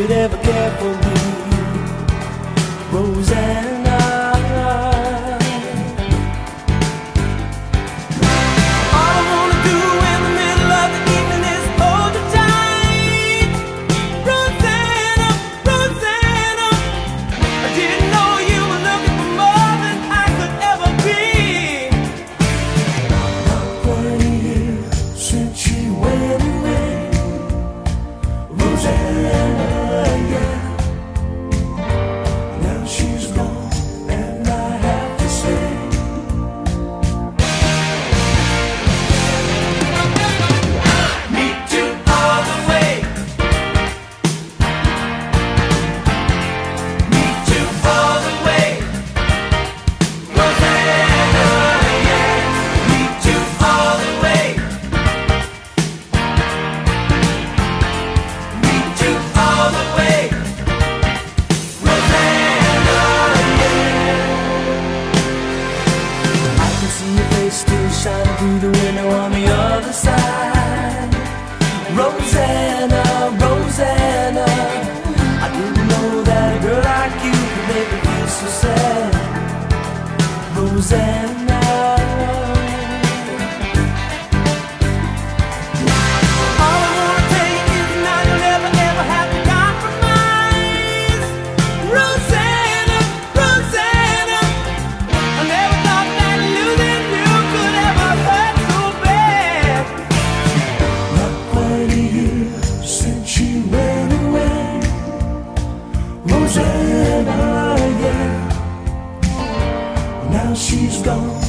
could ever care for me, Rosanna. All I wanna do in the middle of the evening is hold you tight, Rosanna, Rosanna. I didn't know you were looking for more than I could ever be. 1 year since you went away, Rosanna. Still shining through the window on the other side, Rosanna, Rosanna. I didn't know that a girl like you could make me feel so sad, Rosanna. Rosanna, yeah. Now she's gone.